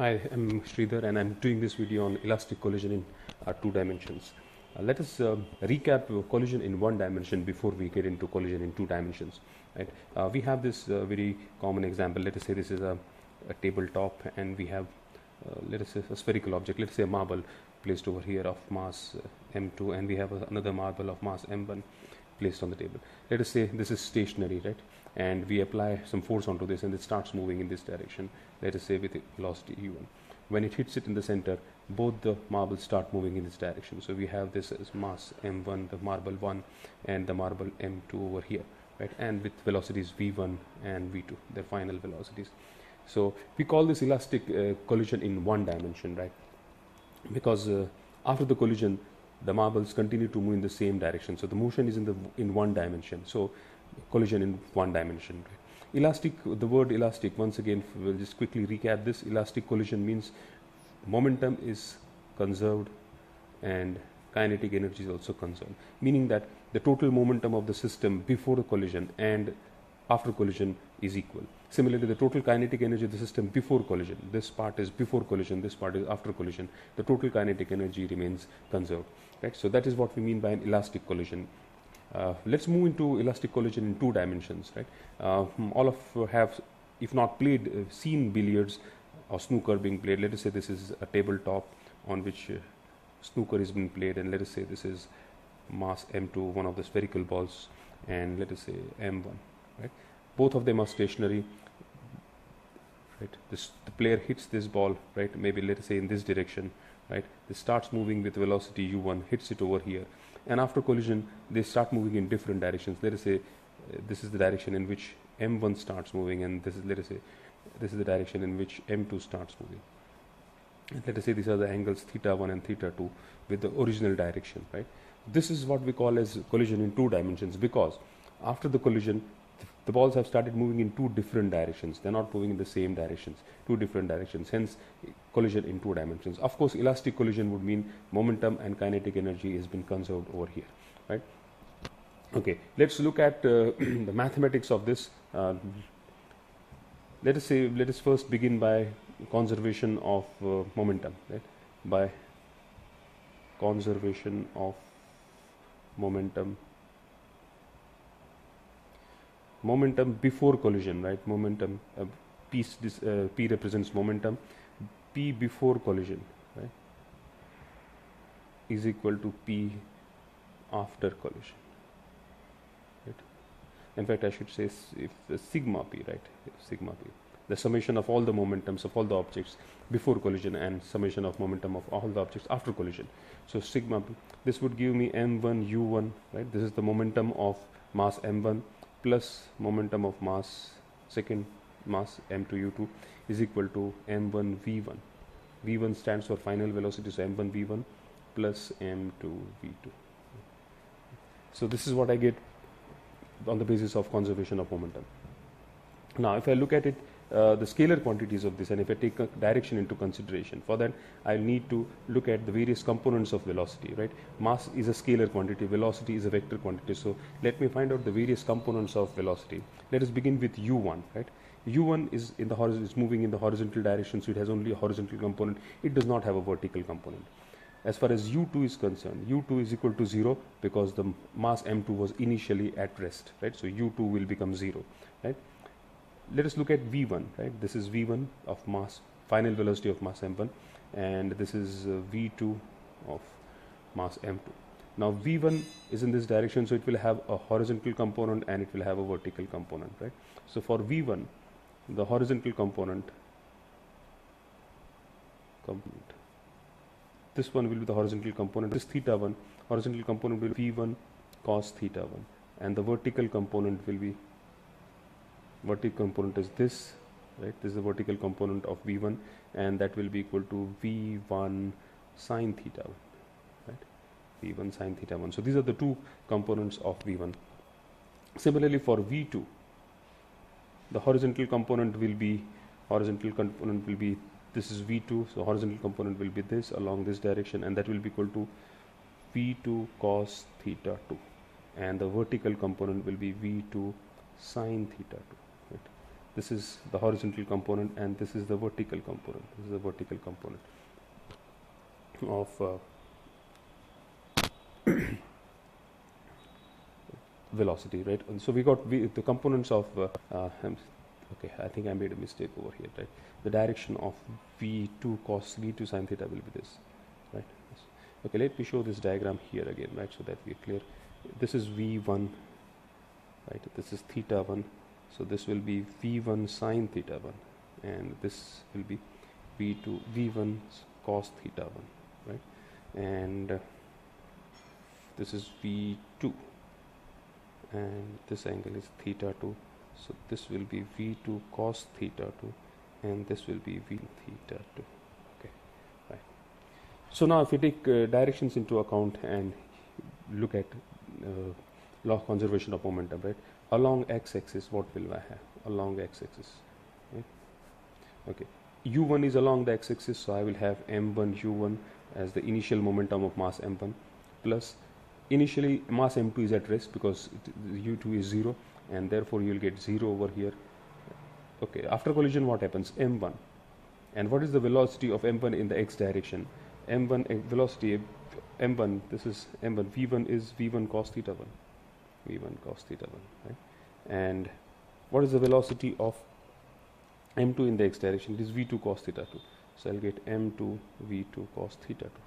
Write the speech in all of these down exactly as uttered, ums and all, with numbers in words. Hi, I'm Sridhar and I'm doing this video on elastic collision in uh, two dimensions. Uh, let us uh, recap collision in one dimension before we get into collision in two dimensions. Right? Uh, we have this uh, very common example. Let us say this is a, a tabletop and we have uh, let us say a spherical object, let us say a marble placed over here of mass uh, m two, and we have uh, another marble of mass m one placed on the table. Let us say this is stationary, right? And we apply some force onto this and it starts moving in this direction, let us say with velocity u one. When it hits it in the center, both the marbles start moving in this direction. So we have this as mass m one, the marble one, and the marble m two over here, right? And with velocities v one and v two, their final velocities. So we call this elastic uh, collision in one dimension, right? Because uh, after the collision, the marbles continue to move in the same direction. So the motion is in the in one dimension. So collision in one dimension. Right? Elastic, the word elastic, once again, we'll just quickly recap this. Elastic collision means momentum is conserved and kinetic energy is also conserved, meaning that the total momentum of the system before the collision and after collision is equal. Similarly, the total kinetic energy of the system before collision, this part is before collision, this part is after collision, the total kinetic energy remains conserved. Right? So that is what we mean by an elastic collision. Uh, let's move into elastic collision in two dimensions, right? Uh, all of uh, have, if not played, uh, seen billiards or snooker being played. Let us say this is a tabletop on which uh, snooker is being played, and let us say this is mass m two, one of the spherical balls, and let us say m one, right? Both of them are stationary, right? This, the player hits this ball, right? Maybe let us say in this direction, right? This starts moving with velocity u one, hits it over here. And after collision, they start moving in different directions. Let us say uh, this is the direction in which m one starts moving, and this is, let us say, this is the direction in which m two starts moving. And let us say these are the angles theta one and theta two with the original direction, right? This is what we call as collision in two dimensions, because after the collision, th the balls have started moving in two different directions. They're not moving in the same directions, two different directions, hence collision in two dimensions. Of course, elastic collision would mean momentum and kinetic energy has been conserved over here, right? Okay, let's look at uh, the mathematics of this. Uh, let us say, let us first begin by conservation of uh, momentum, right? By conservation of momentum. Momentum before collision, right? Momentum, uh, P, this, uh, P represents momentum. P before collision, right, is equal to P after collision. Right? In fact, I should say if uh, sigma P, right? Sigma P, the summation of all the momentums of all the objects before collision and summation of momentum of all the objects after collision. So sigma P, this would give me m one u one, right? This is the momentum of mass m one plus momentum of mass second mass m two u two is equal to m one v one. v one stands for final velocity, so m one v one plus m two v two. So this is what I get on the basis of conservation of momentum. Now if I look at it, uh, the scalar quantities of this, and if I take a direction into consideration, for that I need to look at the various components of velocity, right? Mass is a scalar quantity, velocity is a vector quantity, so let me find out the various components of velocity. Let us begin with u one, right? u one is in the horizon, is moving in the horizontal direction, so it has only a horizontal component, it does not have a vertical component. As far as u two is concerned, u two is equal to zero because the mass m two was initially at rest, right? So u two will become zero, right? Let us look at v one, right? This is v one of mass, final velocity of mass m one, and this is uh, v two of mass m two. Now v one is in this direction, so it will have a horizontal component and it will have a vertical component, right? So for v one, the horizontal component, component, this one will be the horizontal component, this theta one, horizontal component will be v one cos theta one, and the vertical component will be, vertical component is this, right? This is the vertical component of v one, and that will be equal to v one sine theta one, right? v one sine theta one. So these are the two components of v one. Similarly for v two, the horizontal component will be, horizontal component will be, this is v two, so horizontal component will be this along this direction, and that will be equal to v two cos theta two, and the vertical component will be v two sine theta two, right? This is the horizontal component, and this is the vertical component. This is the vertical component of uh, velocity, right? And so we got we, the components of uh, uh, okay, I think I made a mistake over here, right? The direction of v two cos v two sin theta will be this, right? Okay, let me show this diagram here again, right, so that we are clear. This is v one, right? This is theta one, so this will be v one sin theta one, and this will be v two v one cos theta one, right? And uh, this is v two, and this angle is theta two, so this will be v two cos theta two, and this will be v theta two. Okay, right. So now if we take uh, directions into account and look at uh, law of conservation of momentum, right? Along x-axis, what will I have? Along x-axis, right? Okay, u one is along the x-axis, so I will have m one u one as the initial momentum of mass m one, plus initially mass m two is at rest because it, u two is zero, and therefore you will get zero over here. Okay, after collision what happens? m one, and what is the velocity of m one in the x direction? m one velocity m one, this is m one, v one is v one cos theta one, v one cos theta one, right? And what is the velocity of m two in the x direction? It is v two cos theta two, so I will get m two v two cos theta two,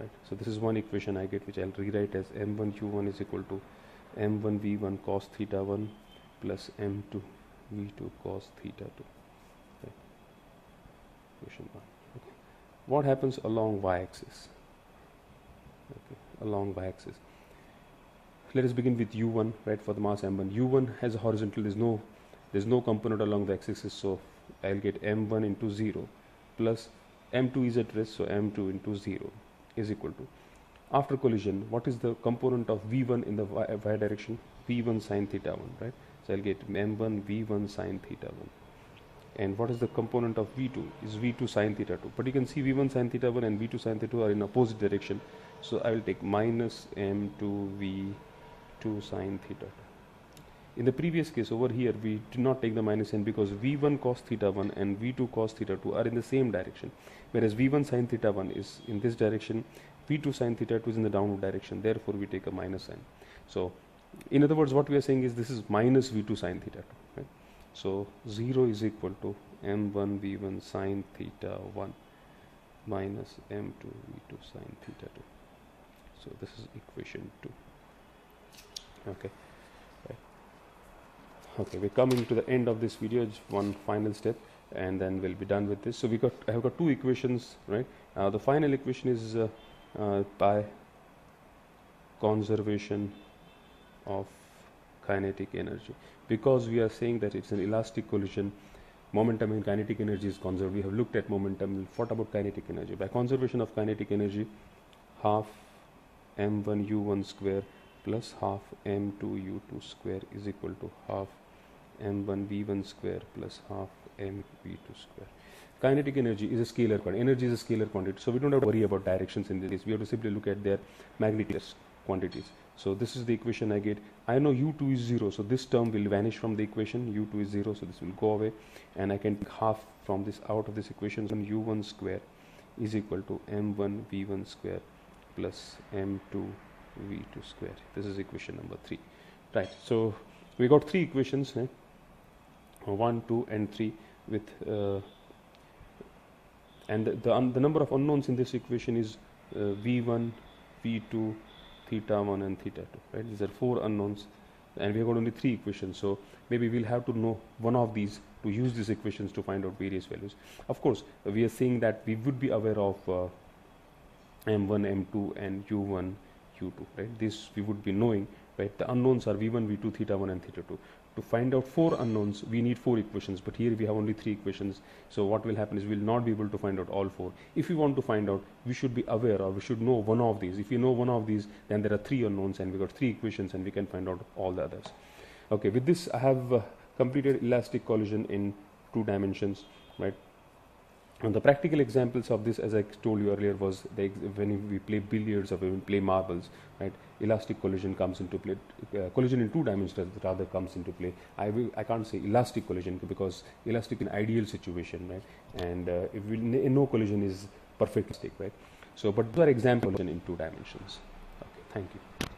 right? So this is one equation I get, which I will rewrite as m one u one is equal to m one v one cos theta one plus m two v two cos theta two, right? Question one. Okay. What happens along y-axis? Okay, along y-axis. Let us begin with u one, right, for the mass m one. u one has a horizontal, there's no there's no component along the x-axis, so I'll get m one into zero plus m two is at rest, so m two into zero is equal to, after collision, what is the component of v one in the y, y direction? v one sin theta one, right? So I'll get m one v one sin theta one. And what is the component of v two? Is v two sin theta two. But you can see v one sin theta one and v two sin theta two are in opposite direction. So I will take minus m two v two sin theta two. In the previous case over here, we did not take the minus n because v one cos theta one and v two cos theta two are in the same direction. Whereas v one sin theta one is in this direction, v two sin theta two is in the downward direction. Therefore, we take a minus n. So, in other words, what we are saying is this is minus v two sin theta two. Right? So, zero is equal to m one v one sin theta one minus m two v two sin theta two. So, this is equation two. Okay. Okay, we're coming to the end of this video, just one final step, and then we'll be done with this. So we got, I have got two equations, right? Uh, the final equation is uh, uh, by conservation of kinetic energy. Because we are saying that it's an elastic collision, momentum and kinetic energy is conserved. We have looked at momentum, what about kinetic energy? By conservation of kinetic energy, half m one u one square plus half m two u two square is equal to half m one v one square plus half m v two square. Kinetic energy is a scalar quantity. Energy is a scalar quantity, so we don't have to worry about directions in this case. We have to simply look at their magnitude quantities. So this is the equation I get. I know u two is zero, so this term will vanish from the equation. u two is zero, so this will go away, and I can take half from this out of this equation. So u one square is equal to m one v one square plus m two v two square. This is equation number three, right? So we got three equations, eh? one, two and three, with uh, and the, the, um, the number of unknowns in this equation is uh, v one, v two, theta one and theta two, right? These are four unknowns, and we have got only three equations, so maybe we'll have to know one of these to use these equations to find out various values. Of course, we are saying that we would be aware of uh, m one, m two and u one, u two, right? This we would be knowing, right? The unknowns are v one, v two, theta one and theta two. To find out four unknowns, we need four equations, but here we have only three equations. So what will happen is we will not be able to find out all four. If we want to find out, we should be aware, or we should know one of these. If we know one of these, then there are three unknowns and we got three equations, and we can find out all the others. Okay, with this I have uh, completed elastic collision in two dimensions, right? And the practical examples of this, as I told you earlier, was the ex when we play billiards or when we play marbles, right? Elastic collision comes into play. Uh, collision in two dimensions rather comes into play. I will, I can't say elastic collision because elastic in ideal situation, right? And uh, if we, no collision is perfect, right? So, but those are examples in two dimensions. Okay, thank you.